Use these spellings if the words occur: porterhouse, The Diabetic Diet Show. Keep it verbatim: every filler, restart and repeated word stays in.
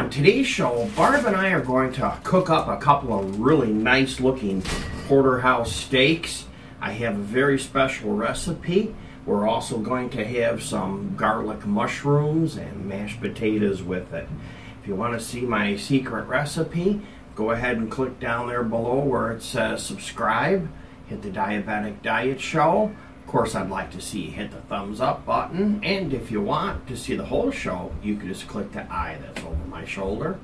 On today's show, Barb and I are going to cook up a couple of really nice looking porterhouse steaks. I have a very special recipe. We're also going to have some garlic mushrooms and mashed potatoes with it. If you want to see my secret recipe, go ahead and click down there below where it says subscribe, hit the Diabetic Diet Show. Of course, I'd like to see you hit the thumbs up button, and if you want to see the whole show, you can just click the eye that's over my shoulder.